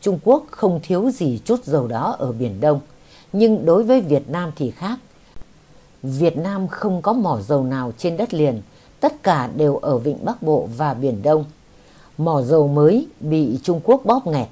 Trung Quốc không thiếu gì chút dầu đó ở Biển Đông, nhưng đối với Việt Nam thì khác. Việt Nam không có mỏ dầu nào trên đất liền, tất cả đều ở Vịnh Bắc Bộ và Biển Đông. Mỏ dầu mới bị Trung Quốc bóp nghẹt.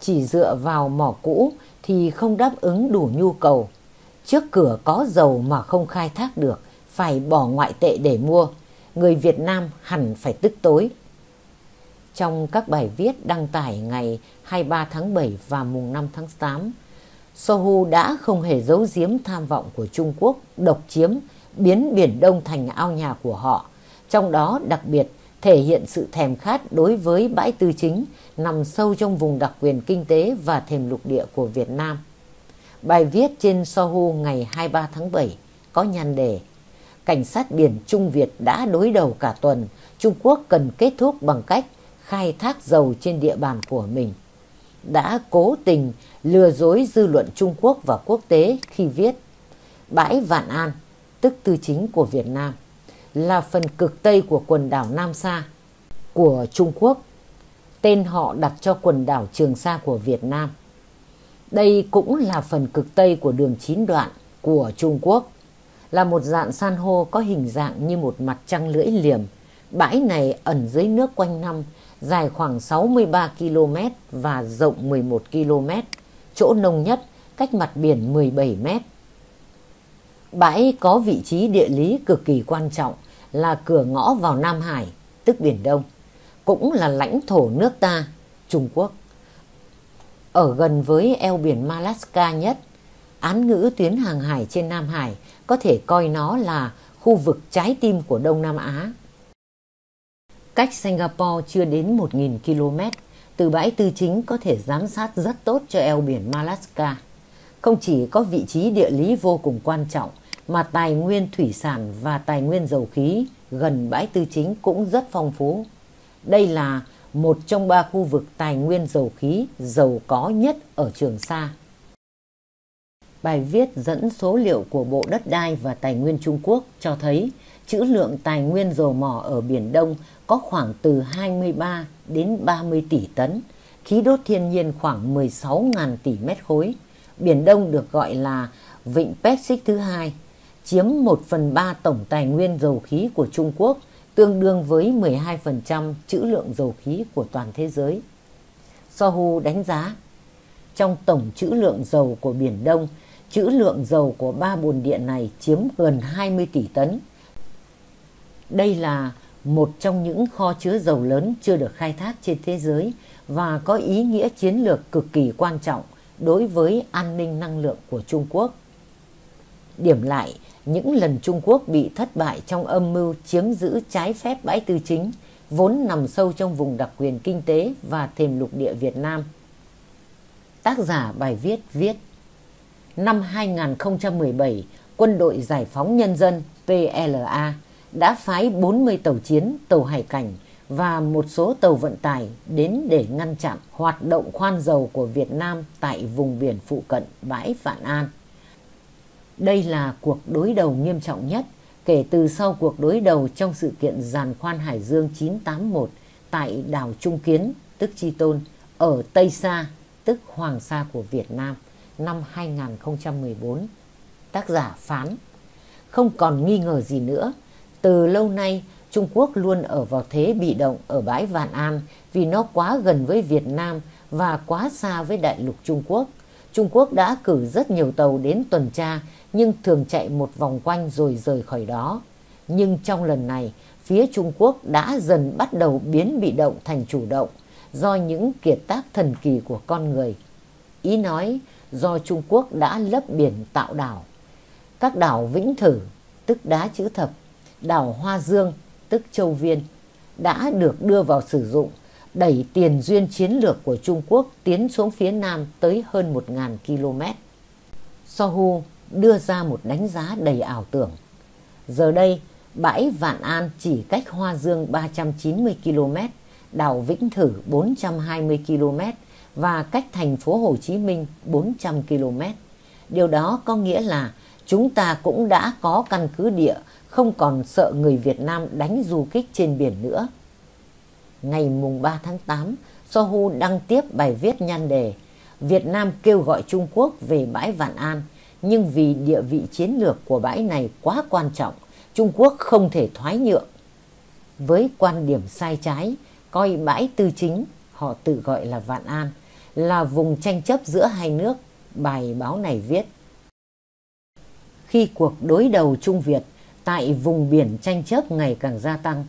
Chỉ dựa vào mỏ cũ thì không đáp ứng đủ nhu cầu. Trước cửa có dầu mà không khai thác được, phải bỏ ngoại tệ để mua. Người Việt Nam hẳn phải tức tối. Trong các bài viết đăng tải ngày 23 tháng 7 và mùng 5 tháng 8, Sohu đã không hề giấu giếm tham vọng của Trung Quốc độc chiếm, biến Biển Đông thành ao nhà của họ. Trong đó đặc biệt thể hiện sự thèm khát đối với Bãi Tư Chính nằm sâu trong vùng đặc quyền kinh tế và thềm lục địa của Việt Nam. Bài viết trên Sohu ngày 23 tháng 7 có nhan đề "Cảnh sát biển Trung Việt đã đối đầu cả tuần, Trung Quốc cần kết thúc bằng cách khai thác dầu trên địa bàn của mình", đã cố tình lừa dối dư luận Trung Quốc và quốc tế khi viết Bãi Vạn An, tức Tư Chính của Việt Nam, là phần cực Tây của quần đảo Nam Sa của Trung Quốc. Tên họ đặt cho quần đảo Trường Sa của Việt Nam. Đây cũng là phần cực Tây của đường 9 đoạn của Trung Quốc, là một dạng san hô có hình dạng như một mặt trăng lưỡi liềm. Bãi này ẩn dưới nước quanh năm, dài khoảng 63 km và rộng 11 km, chỗ nông nhất, cách mặt biển 17 m. Bãi có vị trí địa lý cực kỳ quan trọng, là cửa ngõ vào Nam Hải, tức Biển Đông, cũng là lãnh thổ nước ta, Trung Quốc. Ở gần với eo biển Malacca nhất, án ngữ tuyến hàng hải trên Nam Hải có thể coi nó là khu vực trái tim của Đông Nam Á. Cách Singapore chưa đến 1.000 km, từ Bãi Tư Chính có thể giám sát rất tốt cho eo biển Malacca. Không chỉ có vị trí địa lý vô cùng quan trọng, mà tài nguyên thủy sản và tài nguyên dầu khí gần Bãi Tư Chính cũng rất phong phú. Đây là một trong ba khu vực tài nguyên dầu khí giàu có nhất ở Trường Sa. Bài viết dẫn số liệu của Bộ Đất đai và Tài nguyên Trung Quốc cho thấy trữ lượng tài nguyên dầu mỏ ở Biển Đông có khoảng từ 23 đến 30 tỷ tấn, khí đốt thiên nhiên khoảng 16.000 tỷ mét khối. Biển Đông được gọi là Vịnh Pacific thứ hai, chiếm 1/3 tổng tài nguyên dầu khí của Trung Quốc, tương đương với 12% trữ lượng dầu khí của toàn thế giới. Sohu đánh giá, trong tổng trữ lượng dầu của Biển Đông, trữ lượng dầu của ba bồn địa này chiếm gần 20 tỷ tấn. Đây là một trong những kho chứa dầu lớn chưa được khai thác trên thế giới và có ý nghĩa chiến lược cực kỳ quan trọng đối với an ninh năng lượng của Trung Quốc. Điểm lại, những lần Trung Quốc bị thất bại trong âm mưu chiếm giữ trái phép Bãi Tư Chính, vốn nằm sâu trong vùng đặc quyền kinh tế và thềm lục địa Việt Nam. Tác giả bài viết viết, năm 2017, Quân đội Giải phóng Nhân dân PLA đã phái 40 tàu chiến, tàu hải cảnh và một số tàu vận tải đến để ngăn chặn hoạt động khoan dầu của Việt Nam tại vùng biển phụ cận Bãi Vạn An. Đây là cuộc đối đầu nghiêm trọng nhất kể từ sau cuộc đối đầu trong sự kiện giàn khoan Hải Dương 981 tại đảo Trung Kiến, tức Chi Tôn, ở Tây Sa, tức Hoàng Sa của Việt Nam, năm 2014. Tác giả phán, không còn nghi ngờ gì nữa, từ lâu nay, Trung Quốc luôn ở vào thế bị động ở Bãi Vạn An vì nó quá gần với Việt Nam và quá xa với đại lục Trung Quốc. Trung Quốc đã cử rất nhiều tàu đến tuần tra nhưng thường chạy một vòng quanh rồi rời khỏi đó. Nhưng trong lần này, phía Trung Quốc đã dần bắt đầu biến bị động thành chủ động do những kiệt tác thần kỳ của con người. Ý nói do Trung Quốc đã lấp biển tạo đảo. Các đảo Vĩnh Thử, tức đá chữ thập, đảo Hoa Dương, tức Châu Viên, đã được đưa vào sử dụng, đẩy tiền duyên chiến lược của Trung Quốc tiến xuống phía Nam tới hơn 1.000 km. Sohu đưa ra một đánh giá đầy ảo tưởng. Giờ đây, bãi Vạn An chỉ cách Hoa Dương 390 km, đảo Vĩnh Thử 420 km và cách thành phố Hồ Chí Minh 400 km. Điều đó có nghĩa là chúng ta cũng đã có căn cứ địa, không còn sợ người Việt Nam đánh du kích trên biển nữa. ngày mùng 3 tháng 8, Sohu đăng tiếp bài viết nhan đề Việt Nam kêu gọi Trung Quốc về bãi Vạn An, nhưng vì địa vị chiến lược của bãi này quá quan trọng, Trung Quốc không thể thoái nhượng. Với quan điểm sai trái, coi bãi Tư Chính, họ tự gọi là Vạn An, là vùng tranh chấp giữa hai nước, bài báo này viết. Khi cuộc đối đầu Trung Việt tại vùng biển tranh chấp ngày càng gia tăng,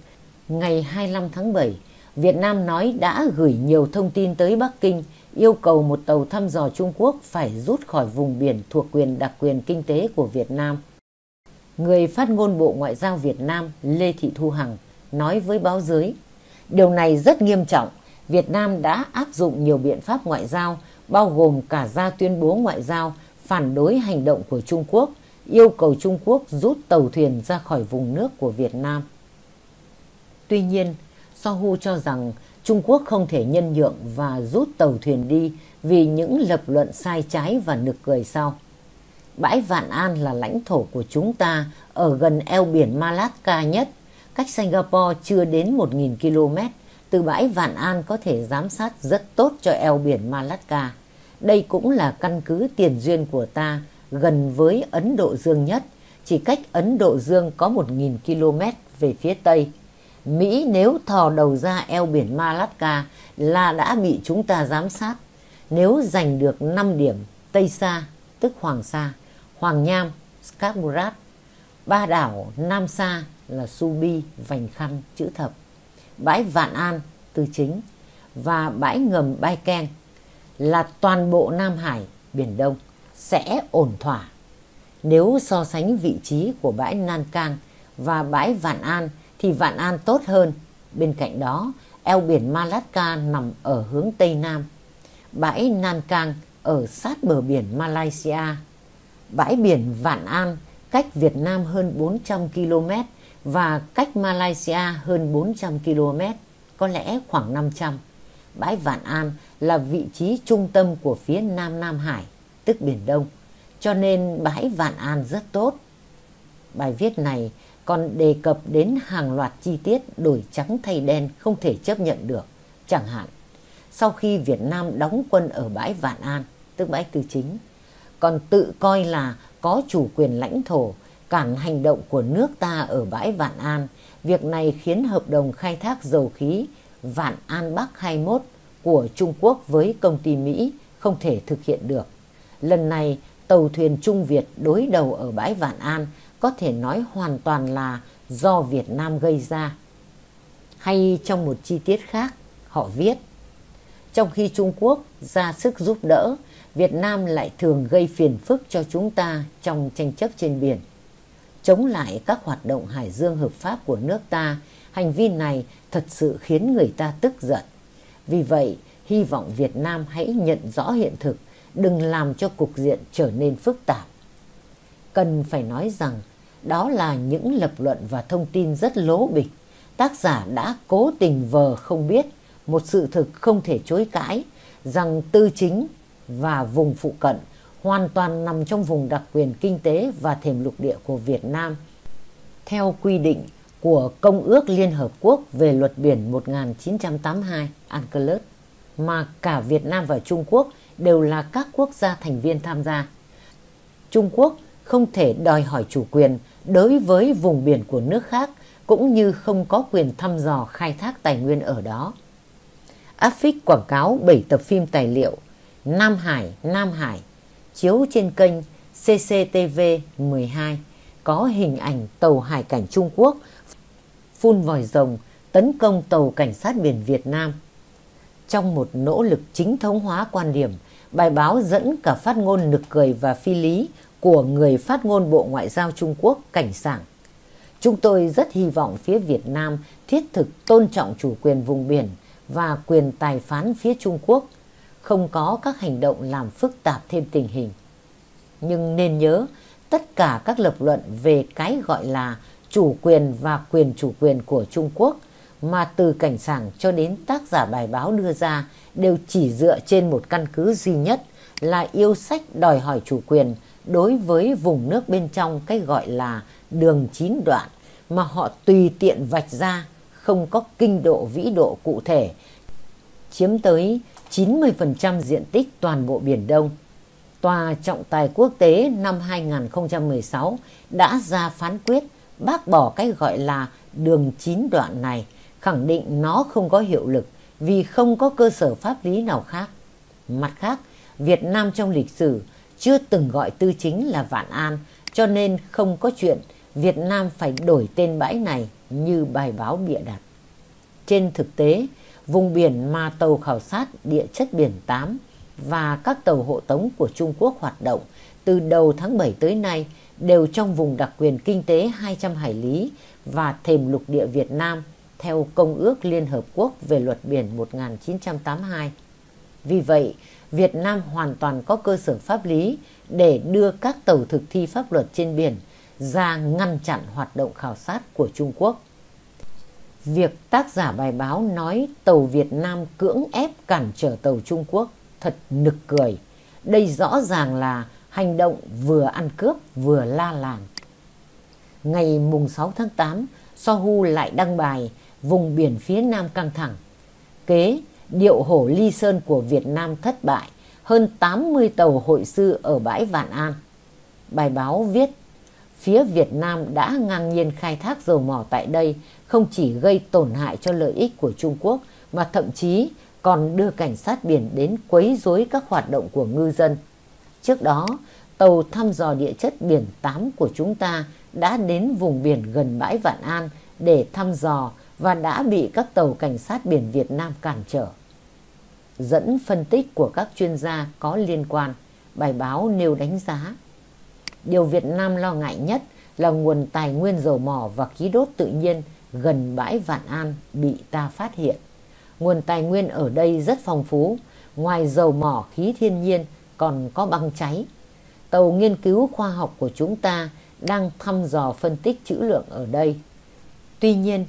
ngày 25 tháng 7, Việt Nam nói đã gửi nhiều thông tin tới Bắc Kinh yêu cầu một tàu thăm dò Trung Quốc phải rút khỏi vùng biển thuộc quyền đặc quyền kinh tế của Việt Nam. Người phát ngôn Bộ Ngoại giao Việt Nam Lê Thị Thu Hằng nói với báo giới, điều này rất nghiêm trọng, Việt Nam đã áp dụng nhiều biện pháp ngoại giao, bao gồm cả ra tuyên bố ngoại giao, phản đối hành động của Trung Quốc, yêu cầu Trung Quốc rút tàu thuyền ra khỏi vùng nước của Việt Nam. Tuy nhiên, Sohu cho rằng Trung Quốc không thể nhân nhượng và rút tàu thuyền đi vì những lập luận sai trái và nực cười sau. Bãi Vạn An là lãnh thổ của chúng ta, ở gần eo biển Malacca nhất, cách Singapore chưa đến 1.000 km. Từ bãi Vạn An có thể giám sát rất tốt cho eo biển Malacca. Đây cũng là căn cứ tiền duyên của ta, gần với Ấn Độ Dương nhất, chỉ cách Ấn Độ Dương có 1.000 km về phía Tây. Mỹ nếu thò đầu ra eo biển Malacca là đã bị chúng ta giám sát. Nếu giành được 5 điểm Tây Sa, tức Hoàng Sa, Hoàng Nham, Scarborough, 3 đảo Nam Sa là Subi, Vành Khăn, Chữ Thập, bãi Vạn An, Tư Chính và bãi ngầm Bai Keng là toàn bộ Nam Hải, Biển Đông sẽ ổn thỏa. Nếu so sánh vị trí của bãi Nan Kang và bãi Vạn An thì Vạn An tốt hơn. Bên cạnh đó, eo biển Malacca nằm ở hướng Tây Nam. Bãi Nan Kang ở sát bờ biển Malaysia. Bãi biển Vạn An cách Việt Nam hơn 400 km và cách Malaysia hơn 400 km, có lẽ khoảng 500. Bãi Vạn An là vị trí trung tâm của phía Nam Nam Hải, tức Biển Đông, cho nên bãi Vạn An rất tốt. Bài viết này còn đề cập đến hàng loạt chi tiết đổi trắng thay đen không thể chấp nhận được. Chẳng hạn, sau khi Việt Nam đóng quân ở bãi Vạn An, tức bãi Tư Chính, còn tự coi là có chủ quyền lãnh thổ, cản hành động của nước ta ở bãi Vạn An. Việc này khiến hợp đồng khai thác dầu khí Vạn An Bắc 21 của Trung Quốc với công ty Mỹ không thể thực hiện được. Lần này, tàu thuyền Trung Việt đối đầu ở bãi Vạn An có thể nói hoàn toàn là do Việt Nam gây ra. Hay trong một chi tiết khác, họ viết, trong khi Trung Quốc ra sức giúp đỡ, Việt Nam lại thường gây phiền phức cho chúng ta trong tranh chấp trên biển. Chống lại các hoạt động hải dương hợp pháp của nước ta, hành vi này thật sự khiến người ta tức giận. Vì vậy, hy vọng Việt Nam hãy nhận rõ hiện thực, đừng làm cho cục diện trở nên phức tạp. Cần phải nói rằng, đó là những lập luận và thông tin rất lố bịch. Tác giả đã cố tình vờ không biết một sự thực không thể chối cãi rằng Tư Chính và vùng phụ cận hoàn toàn nằm trong vùng đặc quyền kinh tế và thềm lục địa của Việt Nam, theo quy định của Công ước Liên Hợp Quốc về Luật Biển 1982, UNCLOS, mà cả Việt Nam và Trung Quốc đều là các quốc gia thành viên tham gia. Trung Quốc không thể đòi hỏi chủ quyền đối với vùng biển của nước khác, cũng như không có quyền thăm dò khai thác tài nguyên ở đó. Áp phích quảng cáo 7 tập phim tài liệu Nam Hải, Nam Hải, chiếu trên kênh CCTV 12, có hình ảnh tàu hải cảnh Trung Quốc phun vòi rồng tấn công tàu cảnh sát biển Việt Nam. Trong một nỗ lực chính thống hóa quan điểm, bài báo dẫn cả phát ngôn nực cười và phi lý của người phát ngôn Bộ Ngoại giao Trung Quốc Cảnh Sảng. Chúng tôi rất hy vọng phía Việt Nam thiết thực tôn trọng chủ quyền vùng biển và quyền tài phán phía Trung Quốc, không có các hành động làm phức tạp thêm tình hình. Nhưng nên nhớ, tất cả các lập luận về cái gọi là chủ quyền và quyền chủ quyền của Trung Quốc mà từ Cảnh Sảng cho đến tác giả bài báo đưa ra đều chỉ dựa trên một căn cứ duy nhất là yêu sách đòi hỏi chủ quyền đối với vùng nước bên trong cái gọi là đường chín đoạn mà họ tùy tiện vạch ra, không có kinh độ vĩ độ cụ thể, chiếm tới 90% diện tích toàn bộ Biển Đông. Tòa Trọng Tài Quốc tế năm 2016 đã ra phán quyết bác bỏ cái gọi là đường chín đoạn này, khẳng định nó không có hiệu lực vì không có cơ sở pháp lý nào khác. Mặt khác, Việt Nam trong lịch sử chưa từng gọi Tư Chính là Vạn An, cho nên không có chuyện Việt Nam phải đổi tên bãi này như bài báo bịa đặt. Trên thực tế, vùng biển mà tàu khảo sát địa chất biển 8 và các tàu hộ tống của Trung Quốc hoạt động từ đầu tháng 7 tới nay đều trong vùng đặc quyền kinh tế 200 hải lý và thềm lục địa Việt Nam theo Công ước Liên Hợp Quốc về Luật Biển 1982. Vì vậy, Việt Nam hoàn toàn có cơ sở pháp lý để đưa các tàu thực thi pháp luật trên biển ra ngăn chặn hoạt động khảo sát của Trung Quốc. Việc tác giả bài báo nói tàu Việt Nam cưỡng ép cản trở tàu Trung Quốc thật nực cười. Đây rõ ràng là hành động vừa ăn cướp vừa la làng. Ngày 6 tháng 8, Sohu lại đăng bài vùng biển phía Nam căng thẳng. Kế, điệu hổ ly sơn của Việt Nam thất bại, hơn 80 tàu hội sư ở bãi Vạn An. Bài báo viết, phía Việt Nam đã ngang nhiên khai thác dầu mỏ tại đây, không chỉ gây tổn hại cho lợi ích của Trung Quốc, mà thậm chí còn đưa cảnh sát biển đến quấy rối các hoạt động của ngư dân. Trước đó, tàu thăm dò địa chất biển 8 của chúng ta đã đến vùng biển gần bãi Vạn An để thăm dò và đã bị các tàu cảnh sát biển Việt Nam cản trở. Dẫn phân tích của các chuyên gia có liên quan, bài báo nêu đánh giá. Điều Việt Nam lo ngại nhất là nguồn tài nguyên dầu mỏ và khí đốt tự nhiên gần bãi Vạn An bị ta phát hiện. Nguồn tài nguyên ở đây rất phong phú, ngoài dầu mỏ khí thiên nhiên còn có băng cháy. Tàu nghiên cứu khoa học của chúng ta đang thăm dò phân tích trữ lượng ở đây. Tuy nhiên,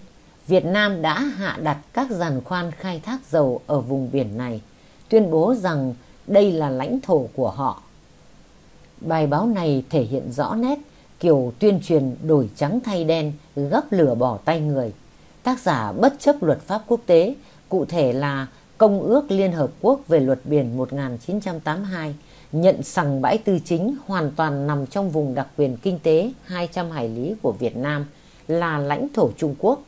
Việt Nam đã hạ đặt các giàn khoan khai thác dầu ở vùng biển này, tuyên bố rằng đây là lãnh thổ của họ. Bài báo này thể hiện rõ nét kiểu tuyên truyền đổi trắng thay đen, gấp lửa bỏ tay người. Tác giả bất chấp luật pháp quốc tế, cụ thể là Công ước Liên Hợp Quốc về Luật Biển 1982, nhận rằng bãi Tư Chính hoàn toàn nằm trong vùng đặc quyền kinh tế 200 hải lý của Việt Nam, là lãnh thổ Trung Quốc,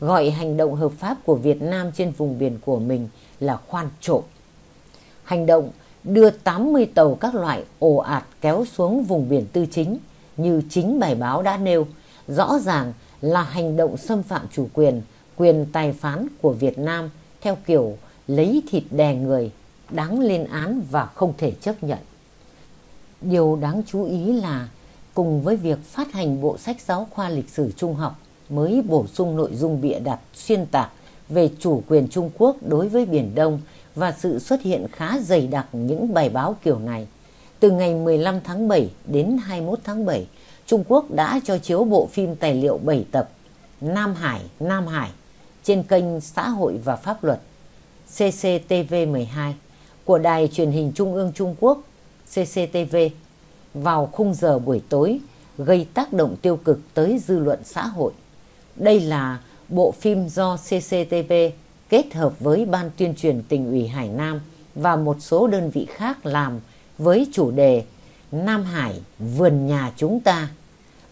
gọi hành động hợp pháp của Việt Nam trên vùng biển của mình là khoan trộm. Hành động đưa 80 tàu các loại ồ ạt kéo xuống vùng biển Tư Chính, như chính bài báo đã nêu, rõ ràng là hành động xâm phạm chủ quyền tài phán của Việt Nam theo kiểu lấy thịt đè người, đáng lên án và không thể chấp nhận. Điều đáng chú ý là, cùng với việc phát hành bộ sách giáo khoa lịch sử trung học mới bổ sung nội dung bịa đặt xuyên tạc về chủ quyền Trung Quốc đối với Biển Đông và sự xuất hiện khá dày đặc những bài báo kiểu này. Từ ngày 15 tháng 7 đến 21 tháng 7, Trung Quốc đã cho chiếu bộ phim tài liệu 7 tập Nam Hải trên kênh Xã hội và Pháp luật CCTV 12 của Đài Truyền hình Trung ương Trung Quốc CCTV vào khung giờ buổi tối, gây tác động tiêu cực tới dư luận xã hội. Đây là bộ phim do CCTV kết hợp với Ban tuyên truyền tỉnh ủy Hải Nam và một số đơn vị khác làm với chủ đề Nam Hải vườn nhà chúng ta.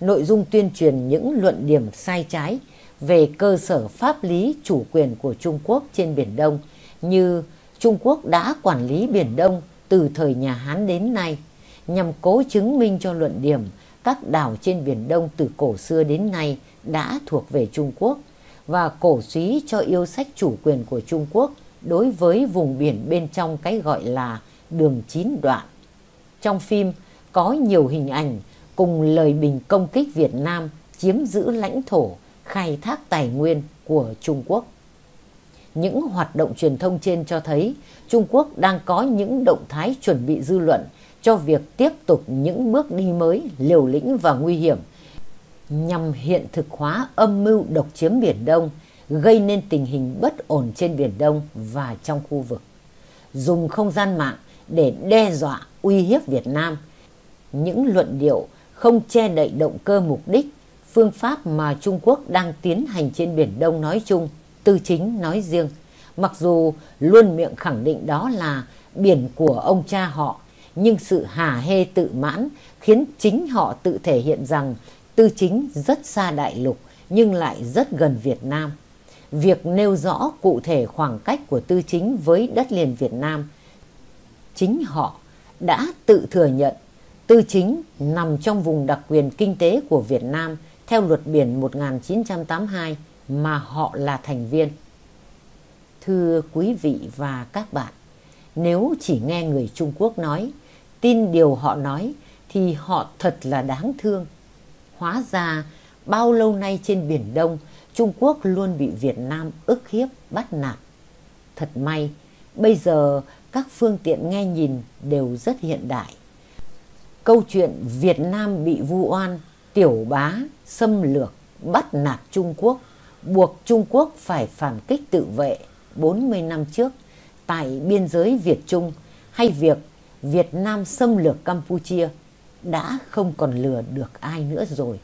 Nội dung tuyên truyền những luận điểm sai trái về cơ sở pháp lý chủ quyền của Trung Quốc trên Biển Đông, như Trung Quốc đã quản lý Biển Đông từ thời nhà Hán đến nay, nhằm cố chứng minh cho luận điểm các đảo trên Biển Đông từ cổ xưa đến nay đã thuộc về Trung Quốc, và cổ suý cho yêu sách chủ quyền của Trung Quốc đối với vùng biển bên trong cái gọi là đường chín đoạn. Trong phim có nhiều hình ảnh cùng lời bình công kích Việt Nam chiếm giữ lãnh thổ, khai thác tài nguyên của Trung Quốc. Những hoạt động truyền thông trên cho thấy Trung Quốc đang có những động thái chuẩn bị dư luận cho việc tiếp tục những bước đi mới liều lĩnh và nguy hiểm, nhằm hiện thực hóa âm mưu độc chiếm Biển Đông, gây nên tình hình bất ổn trên Biển Đông và trong khu vực. Dùng không gian mạng để đe dọa, uy hiếp Việt Nam, những luận điệu không che đậy động cơ mục đích, phương pháp mà Trung Quốc đang tiến hành trên Biển Đông nói chung Tư Chính nói riêng, mặc dù luôn miệng khẳng định đó là biển của ông cha họ, nhưng sự hả hê tự mãn khiến chính họ tự thể hiện rằng Tư Chính rất xa đại lục nhưng lại rất gần Việt Nam. Việc nêu rõ cụ thể khoảng cách của Tư Chính với đất liền Việt Nam, chính họ đã tự thừa nhận Tư Chính nằm trong vùng đặc quyền kinh tế của Việt Nam theo Luật Biển 1982 mà họ là thành viên. Thưa quý vị và các bạn, nếu chỉ nghe người Trung Quốc nói, tin điều họ nói thì họ thật là đáng thương. Hóa ra bao lâu nay trên Biển Đông, Trung Quốc luôn bị Việt Nam ức hiếp, bắt nạt. Thật may, bây giờ các phương tiện nghe nhìn đều rất hiện đại. Câu chuyện Việt Nam bị vu oan, tiểu bá, xâm lược, bắt nạt Trung Quốc, buộc Trung Quốc phải phản kích tự vệ 40 năm trước tại biên giới Việt-Trung, hay việc Việt Nam xâm lược Campuchia đã không còn lừa được ai nữa rồi.